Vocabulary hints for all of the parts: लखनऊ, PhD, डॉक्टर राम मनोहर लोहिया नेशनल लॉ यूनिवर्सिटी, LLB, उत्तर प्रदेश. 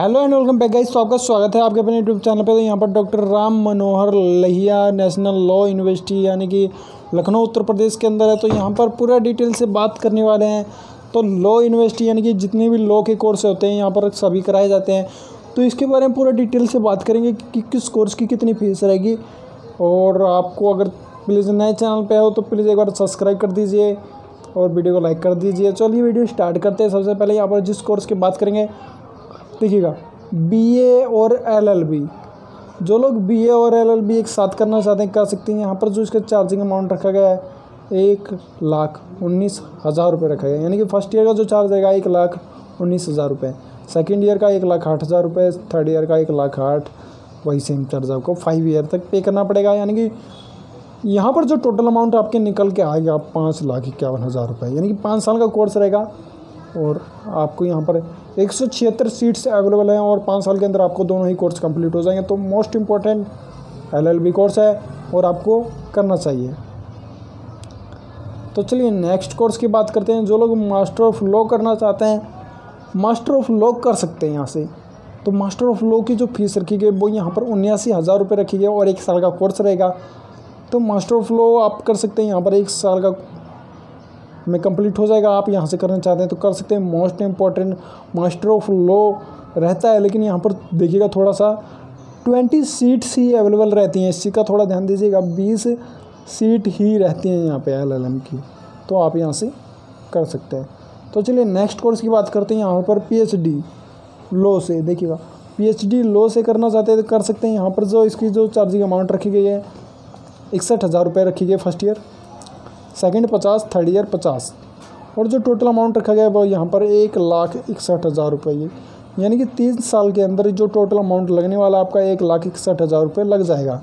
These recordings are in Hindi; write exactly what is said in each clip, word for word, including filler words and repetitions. Hello and welcome back guys. तो आपका स्वागत है आपके अपने यूट्यूब चैनल पे। तो यहाँ पर डॉक्टर राम मनोहर लोहिया नेशनल लॉ यूनिवर्सिटी यानी कि लखनऊ उत्तर प्रदेश के अंदर है। तो यहाँ पर पूरा डिटेल से बात करने वाले हैं। तो लॉ यूनिवर्सिटी यानी कि जितने भी लॉ के कोर्स होते हैं यहाँ पर सभी कराए जाते हैं। तो इसके बारे में पूरा डिटेल से बात करेंगे कि, कि किस कोर्स की कितनी फ़ीस रहेगी। और आपको अगर प्लीज़ नए चैनल पर हो तो प्लीज़ एक बार सब्सक्राइब कर दीजिए और वीडियो को लाइक कर दीजिए। चलिए वीडियो स्टार्ट करते हैं। सबसे पहले यहाँ पर जिस कोर्स की बात करेंगे देखिएगा बीए और एलएलबी। जो लोग बीए और एलएलबी एक साथ करना चाहते हैं कर सकते हैं। यहाँ पर जो इसका चार्जिंग अमाउंट रखा गया है एक लाख उन्नीस हज़ार रुपये रखा गया है। यानी कि फर्स्ट ईयर का जो चार्ज रहेगा एक लाख उन्नीस हज़ार रुपये, सेकेंड ईयर का एक लाख आठ हज़ार रुपये, थर्ड ईयर का एक लाख आठ, वही सेम चार्ज आपको फाइव ईयर तक पे करना पड़ेगा। यानी कि यहाँ पर जो टोटल अमाउंट आपके निकल के आएगा पाँच लाख इक्यावन हज़ार रुपये। यानी कि पाँच साल का कोर्स रहेगा और आपको यहाँ पर एक सौ छिहत्तर सीट्स अवेलेबल हैं और पाँच साल के अंदर आपको दोनों ही कोर्स कंप्लीट हो जाएंगे। तो मोस्ट इम्पॉर्टेंट एलएलबी कोर्स है और आपको करना चाहिए। तो चलिए नेक्स्ट कोर्स की बात करते हैं। जो लोग मास्टर ऑफ लॉ करना चाहते हैं मास्टर ऑफ लॉ कर सकते हैं यहाँ से। तो मास्टर ऑफ लॉ की जो फीस रखी गई वो यहाँ पर उन्यासी हज़ार रुपये रखी गई और एक साल का कोर्स रहेगा। तो मास्टर ऑफ लॉ आप कर सकते हैं यहाँ पर एक साल का में कंप्लीट हो जाएगा। आप यहाँ से करना चाहते हैं तो कर सकते हैं। Most important master of law रहता है लेकिन यहाँ पर देखिएगा थोड़ा सा बीस सीट्स ही अवेलेबल रहती हैं। इसी का थोड़ा ध्यान दीजिएगा, बीस सीट ही रहती हैं यहाँ पे एलएलएम की। तो आप यहाँ से कर सकते हैं। तो चलिए नेक्स्ट कोर्स की बात करते हैं। यहाँ पर पीएचडी लॉ से देखिएगा पीएचडी लॉ से करना चाहते हैं तो कर सकते हैं। यहाँ पर जो इसकी जो चार्जिंग अमाउंट रखी गई है इकसठ हज़ार रुपये रखी गई फर्स्ट ईयर, सेकेंड पचास, थर्ड ईयर पचास और जो टोटल अमाउंट रखा गया है वो यहाँ पर एक लाख इकसठ हज़ार रुपये। यानी कि तीन साल के अंदर जो टोटल अमाउंट लगने वाला आपका एक लाख इकसठ हज़ार रुपये लग जाएगा।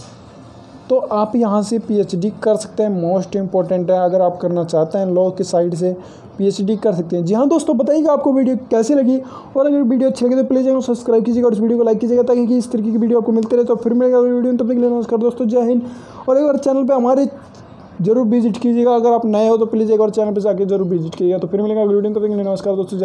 तो आप यहाँ से पीएचडी कर सकते हैं। मोस्ट इम्पॉर्टेंट है, अगर आप करना चाहते हैं लॉ की साइड से पीएचडी कर सकते हैं। जी हाँ दोस्तों, बताइएगा आपको वीडियो कैसी लगी और अगर वीडियो अच्छी लगी तो प्लीज़ चैनल को सब्सक्राइब कीजिएगा और इस वीडियो को लाइक कीजिएगा ताकि इस तरीके की वीडियो आपको मिलते रहे। तो फिर मिलेगा वीडियो, तब तक के लिए नमस्कार दोस्तों, जय हिंद। और एक बार चैनल पर हमारे जरूर विजिट कीजिएगा। अगर आप नए हो तो प्लीज़ एक बार चैनल पे जाके जरूर विजिट कीजिएगा। तो फिर मिलेंगे अगली वीडियो में। तब तक के लिए नमस्कार दोस्तों।